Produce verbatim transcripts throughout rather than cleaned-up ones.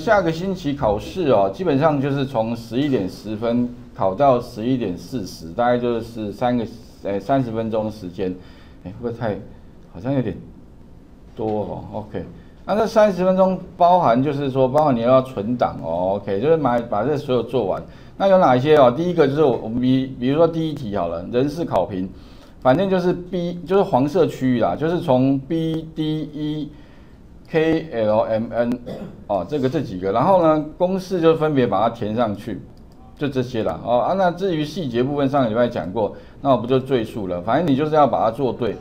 下个星期考试哦，基本上就是从十一点十分考到十一点四十，大概就是三个呃三十分钟的时间。哎，会不会太好像有点多哦 ？OK， 那这三十分钟包含就是说，包含你要存档哦 ，OK， 就是把把这所有做完。那有哪一些哦？第一个就是我们比比如说第一题好了，人事考评。 反正就是 B， 就是黄色区域啦，就是从 B、D、E、K、L、M、N 哦，这个这几个，然后呢，公式就分别把它填上去，就这些啦。哦啊，那至于细节部分，上个礼拜讲过，那我不就赘述了。反正你就是要把它做对。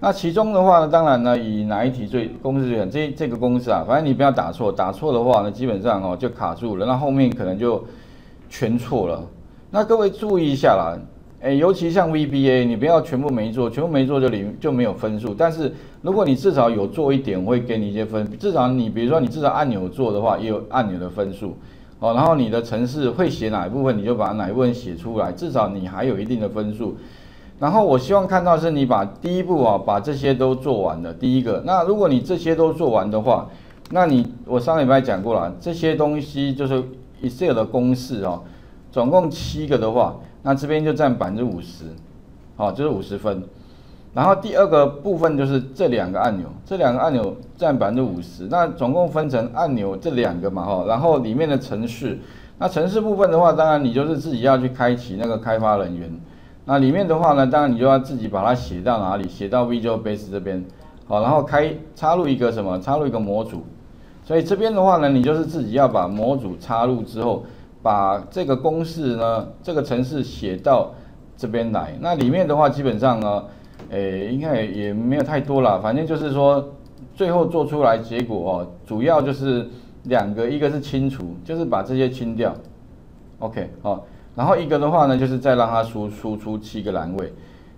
那其中的话呢，当然呢，以哪一题最公式最狠？这这个公式啊，反正你不要打错，打错的话呢，基本上哦就卡住了，那后面可能就全错了。那各位注意一下啦。 哎，尤其像 V B A， 你不要全部没做，全部没做就零就没有分数。但是如果你至少有做一点，我会给你一些分。至少你比如说你至少按钮做的话，也有按钮的分数哦。然后你的程式会写哪一部分，你就把哪一部分写出来，至少你还有一定的分数。然后我希望看到是你把第一步啊，把这些都做完了。第一个，那如果你这些都做完的话，那你我上礼拜讲过了，这些东西就是 Excel 的公式哦，总共七个的话。 那这边就占百分之五十，好，就是五十分。然后第二个部分就是这两个按钮，这两个按钮占百分之五十。那总共分成按钮这两个嘛，哈。然后里面的程式，那程式部分的话，当然你就是自己要去开启那个开发人员。那里面的话呢，当然你就要自己把它写到哪里，写到 Visual Basic 这边，好，然后开插入一个什么，插入一个模组。所以这边的话呢，你就是自己要把模组插入之后。 把这个公式呢，这个程式写到这边来。那里面的话，基本上呢，诶、欸，应该也没有太多啦。反正就是说，最后做出来结果哦，主要就是两个，一个是清除，就是把这些清掉 ，OK， 好、哦。然后一个的话呢，就是再让它输输出七个栏位。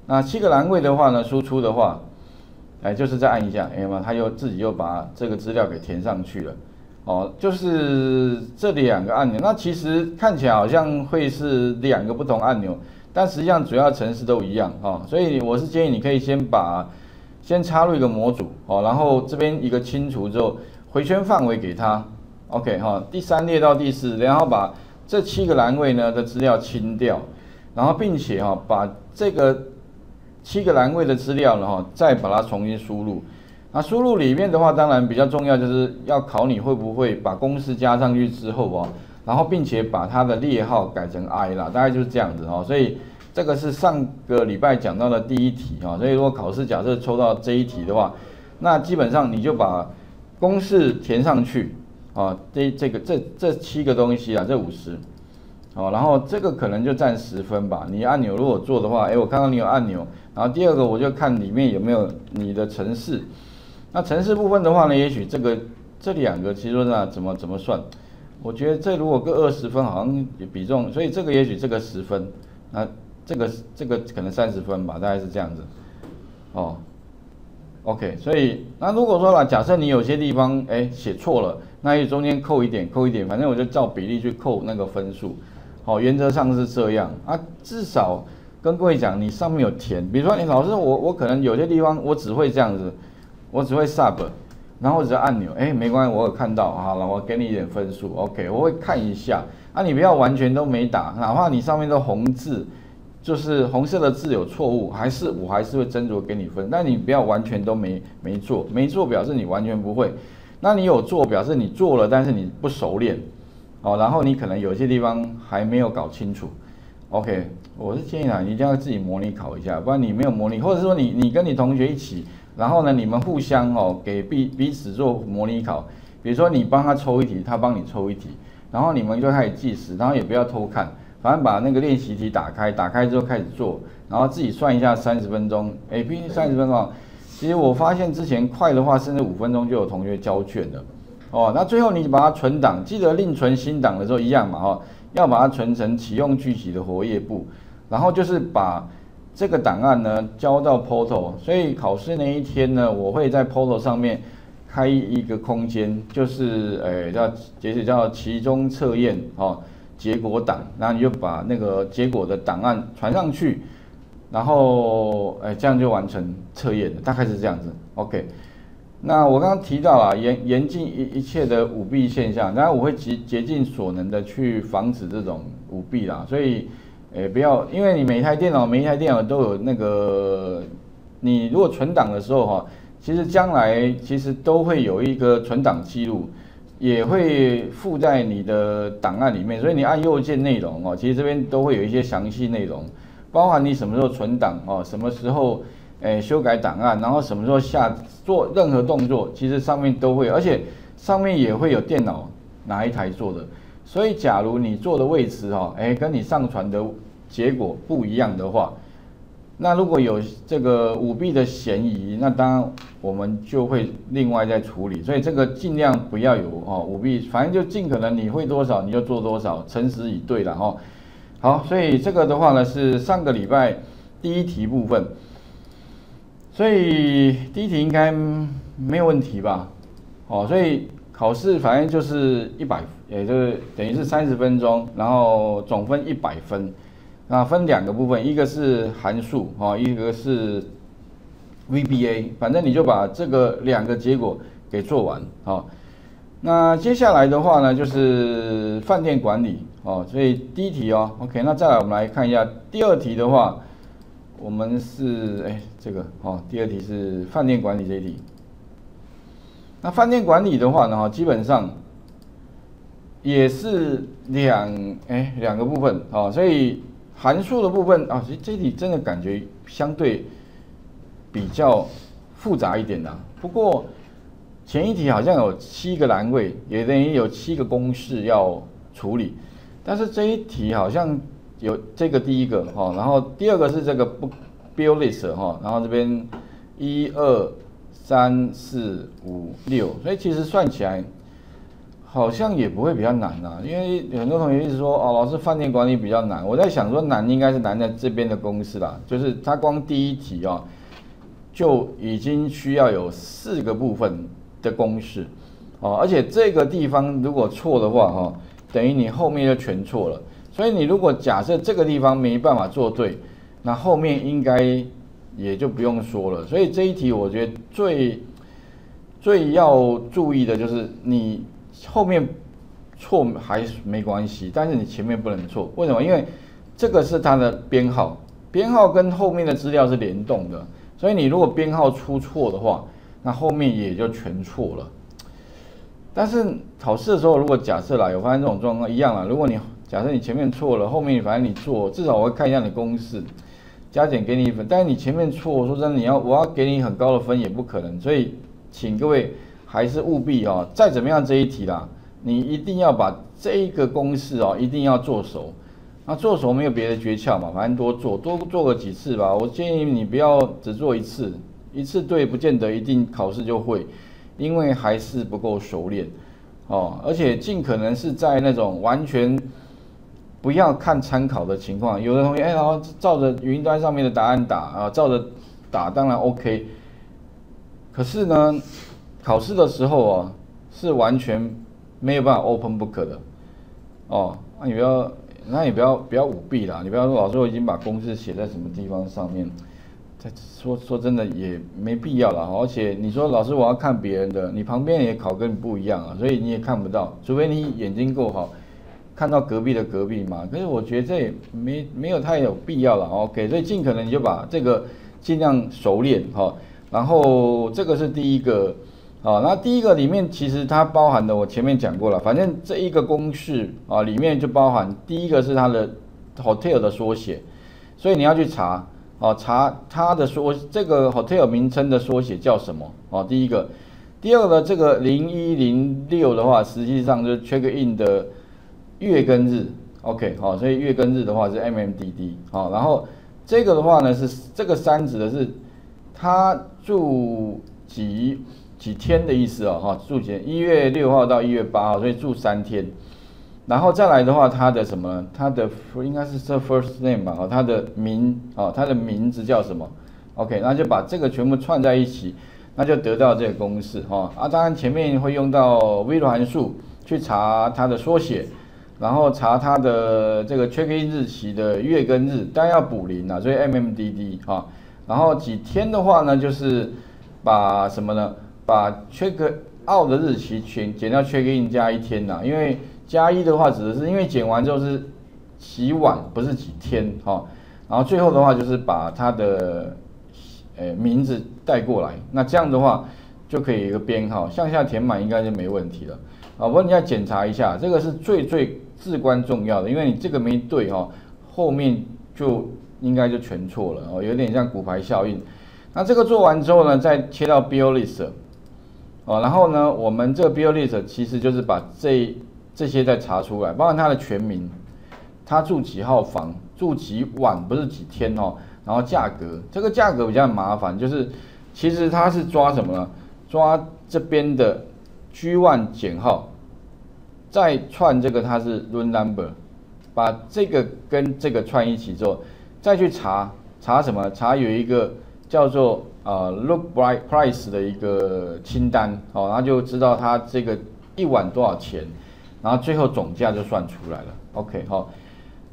那七个栏位的话呢，输出的话，哎、欸，就是再按一下，哎、欸、嘛，它又自己又把这个资料给填上去了。 哦，就是这两个按钮，那其实看起来好像会是两个不同按钮，但实际上主要程式都一样哦，所以我是建议你可以先把先插入一个模组哦，然后这边一个清除之后，回圈范围给它 ，OK 哈、哦，第三列到第四，然后把这七个栏位呢的资料清掉，然后并且哈、哦、把这个七个栏位的资料呢哈、哦、再把它重新输入。 那输入里面的话，当然比较重要，就是要考你会不会把公式加上去之后哦，然后并且把它的列号改成 I 啦，大概就是这样子哦。所以这个是上个礼拜讲到的第一题哦。所以如果考试假设抽到这一题的话，那基本上你就把公式填上去啊，这这个这这七个东西啊，这五十哦，然后这个可能就占十分吧。你按钮如果做的话，哎，我看到你有按钮，然后第二个我就看里面有没有你的程式。 那程式部分的话呢，也许这个这两个其实呢怎么怎么算？我觉得这如果各二十分好像也比重，所以这个也许这个十分，那这个这个可能三十分吧，大概是这样子。哦 ，OK， 所以那如果说啦，假设你有些地方哎写错了，那也中间扣一点扣一点，反正我就照比例去扣那个分数。好、哦，原则上是这样啊，至少跟各位讲，你上面有填，比如说你老师我我可能有些地方我只会这样子。 我只会 sub， 然后只按钮，哎，没关系，我有看到，好了，我给你一点分数 ，OK， 我会看一下。啊，你不要完全都没打，哪怕你上面的红字，就是红色的字有错误，还是我还是会斟酌给你分。但你不要完全都没没做，没做表示你完全不会。那你有做表示你做了，但是你不熟练，哦，然后你可能有些地方还没有搞清楚 ，OK， 我是建议啊，你一定要自己模拟考一下，不然你没有模拟，或者说你你跟你同学一起。 然后呢，你们互相哦给彼彼此做模拟考，比如说你帮他抽一题，他帮你抽一题，然后你们就开始计时，然后也不要偷看，反正把那个练习题打开，打开之后开始做，然后自己算一下三十分钟，哎，毕竟三十分钟，其实我发现之前快的话，甚至五分钟就有同学交卷了，哦，那最后你把它存档，记得另存新档的时候一样嘛，哦，要把它存成启用具体的活页簿，然后就是把。 这个档案呢交到 portal， 所以考试那一天呢，我会在 portal 上面开一个空间，就是呃叫也许叫期中测验哦结果档，然后你就把那个结果的档案传上去，然后哎这样就完成测验了，大概是这样子 ，OK。那我刚刚提到了严严禁一一切的舞弊现象，当然我会竭竭尽所能的去防止这种舞弊啦。所以，诶、欸、不要，因为你每一台电脑每一台电脑都有那个，你如果存档的时候哈，其实将来其实都会有一个存档记录，也会附在你的档案里面。所以你按右键内容哦，其实这边都会有一些详细内容，包含你什么时候存档哦，什么时候。 哎，修改档案，然后什么时候下做任何动作，其实上面都会，而且上面也会有电脑哪一台做的。所以，假如你做的位置哈，哎，跟你上传的结果不一样的话，那如果有这个舞弊的嫌疑，那当然我们就会另外再处理。所以这个尽量不要有哦舞弊，反正就尽可能你会多少你就做多少，诚实以对了哈。好，所以这个的话呢是上个礼拜第一题部分。 所以第一题应该没有问题吧？哦，所以考试反正就是一百，也就是等于是三十分钟，然后总分一百分。那分两个部分，一个是函数哦，一个是 V B A， 反正你就把这个两个结果给做完哦。那接下来的话呢，就是饭店管理哦，所以第一题哦 ，OK， 那再来我们来看一下第二题的话。 我们是哎，这个哦，第二题是饭店管理这一题。那饭店管理的话呢，基本上也是两哎两个部分哦，所以函数的部分啊，其实这一题真的感觉相对比较复杂一点啦。不过前一题好像有七个栏位，也等于有七个公式要处理，但是这一题好像。 有这个第一个哈，然后第二个是这个 build list 哈，然后这边一二三四五六，所以其实算起来好像也不会比较难啦、啊，因为很多同学一直说哦，老师饭店管理比较难，我在想说难应该是难在这边的公式啦，就是它光第一题哦就已经需要有四个部分的公式哦，而且这个地方如果错的话哈，等于你后面就全错了。 所以你如果假设这个地方没办法做对，那后面应该也就不用说了。所以这一题我觉得最最要注意的就是你后面错还没关系，但是你前面不能错。为什么？因为这个是它的编号，编号跟后面的资料是联动的。所以你如果编号出错的话，那后面也就全错了。但是考试的时候，如果假设啦有发生这种状况一样啦，如果你 假设你前面错了，后面反正你做，至少我会看一下你公式，加减给你一分。但是你前面错，我说真的，你要我要给你很高的分也不可能。所以，请各位还是务必哦，再怎么样这一题啦，你一定要把这一个公式哦，一定要做熟。那做熟没有别的诀窍嘛，反正多做，多做个几次吧。我建议你不要只做一次，一次对不见得一定考试就会，因为还是不够熟练哦。而且尽可能是在那种完全 不要看参考的情况，有的同学哎，然后照着云端上面的答案打啊，照着打当然 OK。可是呢，考试的时候啊，是完全没有办法 open book 的哦。那你不要，那你不要不要舞弊啦，你不要说老师我已经把公式写在什么地方上面，这说说真的也没必要啦。而且你说老师我要看别人的，你旁边也考跟你不一样啊，所以你也看不到，除非你眼睛够好。 看到隔壁的隔壁嘛，可是我觉得这也没没有太有必要了 ，OK， 所以尽可能你就把这个尽量熟练哈、哦，然后这个是第一个，啊、哦，那第一个里面其实它包含的我前面讲过了，反正这一个公式啊、哦、里面就包含第一个是它的 hotel 的缩写，所以你要去查哦，查它的缩这个 hotel 名称的缩写叫什么哦，第一个，第二个这个零一零六的话，实际上就是 check in 的 月跟日 ，OK， 好、哦，所以月跟日的话是 M M D D， 好、哦，然后这个的话呢是这个三指的是他住几几天的意思哦，哈、哦，住几一月六号到一月八号，所以住三天，然后再来的话，他的什么，他的应该是这 first name 吧，哦，他的名哦，他的名字叫什么 ？OK， 那就把这个全部串在一起，那就得到这个公式哈、哦。啊，当然前面会用到微弱函数去查它的缩写。 然后查它的这个 check in 日期的月跟日，当然要补零啦，所以 M M D D 哈、啊。然后几天的话呢，就是把什么呢？把缺个 out 的日期减减掉缺个 in 加一天啦，因为加一的话指的是因为减完之后是几晚不是几天哈、哦，然后最后的话就是把它的呃名字带过来，那这样的话就可以有一个编号向下填满应该就没问题了啊。不过你要检查一下，这个是最最至关重要的，因为你这个没对哈、哦，后面就应该就全错了哦，有点像骨牌效应。 那这个做完之后呢，再切到 Build List， 哦，然后呢，我们这个 Build List 其实就是把这这些再查出来，包含他的全名，他住几号房，住几晚，不是几天哦，然后价格，这个价格比较麻烦，就是其实他是抓什么呢？抓这边的 G 一 减号，再串这个它是 Room Number， 把这个跟这个串一起之后，再去查查什么？查有一个。 叫做呃 look price 的一个清单哦，然后就知道它这个一晚多少钱，然后最后总价就算出来了。OK 好、哦，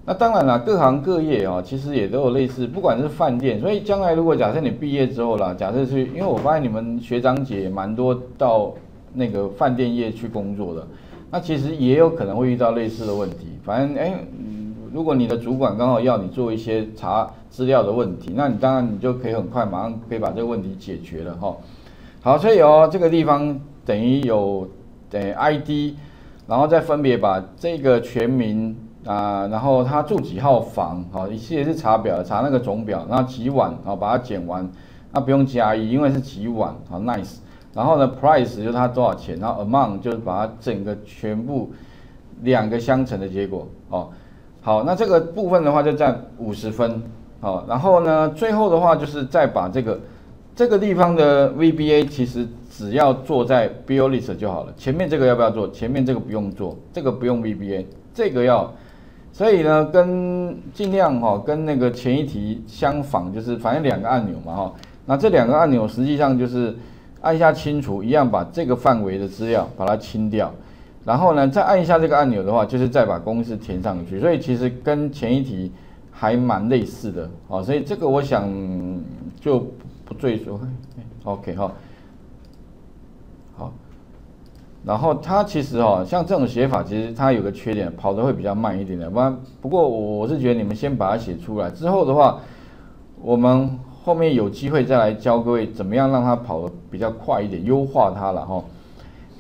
那当然了，各行各业哦，其实也都有类似，不管是饭店，所以将来如果假设你毕业之后啦，假设去，因为我发现你们学长姐也蛮多到那个饭店业去工作的，那其实也有可能会遇到类似的问题。反正哎。嗯 如果你的主管刚好要你做一些查资料的问题，那你当然你就可以很快马上可以把这个问题解决了哈。好，所以哦，这个地方等于有等于 I D， 然后再分别把这个全名啊、呃，然后他住几号房，好，也是查表查那个总表，然后几晚，好，把它减完，那不用加一，因为是几晚，好 ，nice。然后呢 ，price 就是它多少钱，然后 amount 就是把它整个全部两个相乘的结果，哦。 好，那这个部分的话就占五十分，好，然后呢，最后的话就是再把这个这个地方的 V B A 其实只要做在 Build List 就好了。前面这个要不要做？前面这个不用做，这个不用 V B A， 这个要。所以呢，跟尽量哈、哦、跟那个前一题相仿，就是反正两个按钮嘛哈、哦。那这两个按钮实际上就是按下清除，一样把这个范围的资料把它清掉。 然后呢，再按一下这个按钮的话，就是再把公式填上去，所以其实跟前一题还蛮类似的哦，所以这个我想就不赘述。OK 哈、哦，好，然后它其实哦，像这种写法，其实它有个缺点，跑得会比较慢一点的。不然，不过我是觉得你们先把它写出来，之后的话，我们后面有机会再来教各位怎么样让它跑得比较快一点，优化它了哈。哦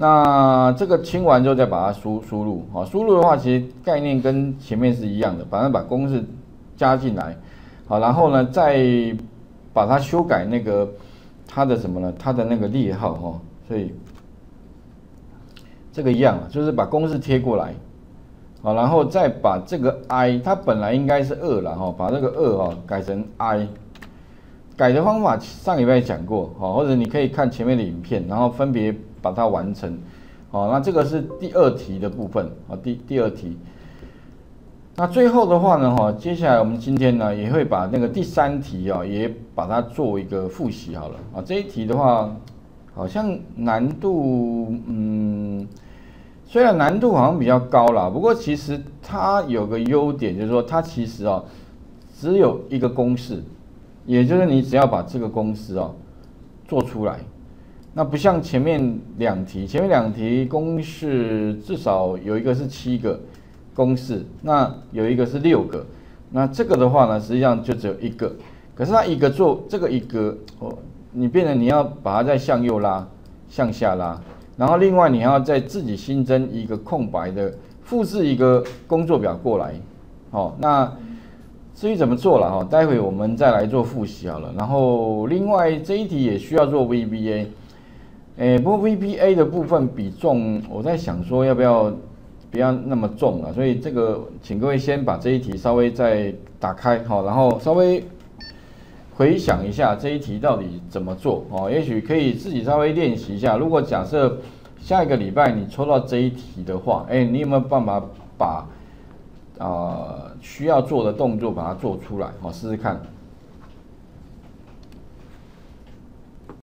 那这个清完之后再把它输输入，好，输入的话其实概念跟前面是一样的，反正把公式加进来，好，然后呢再把它修改那个它的什么呢？它的那个列号哈，所以这个一样啊，就是把公式贴过来，好，然后再把这个 i 它本来应该是二啦哈，把这个二哈改成 i。 改的方法上礼拜讲过，好，或者你可以看前面的影片，然后分别把它完成，好，那这个是第二题的部分，好，第第二题。那最后的话呢，哈，接下来我们今天呢也会把那个第三题啊，也把它做一个复习好了，啊，这一题的话，好像难度，嗯，虽然难度好像比较高啦，不过其实它有个优点，就是说它其实啊只有一个公式。 也就是你只要把这个公式哦做出来，那不像前面两题，前面两题公式至少有一个是七个公式，那有一个是六个，那这个的话呢，实际上就只有一个，可是它一个做这个一个哦，你变成你要把它再向右拉、向下拉，然后另外你要再自己新增一个空白的，复制一个工作表过来，哦，那。 至于怎么做了哈，待会我们再来做复习好了。然后另外这一题也需要做 V B A， 哎，不过 V B A 的部分比重，我在想说要不要不要那么重了，所以这个请各位先把这一题稍微再打开哈，然后稍微回想一下这一题到底怎么做哦，也许可以自己稍微练习一下。如果假设下一个礼拜你抽到这一题的话，哎，你有没有办法把？ 啊、呃，需要做的动作，把它做出来，好，试试看。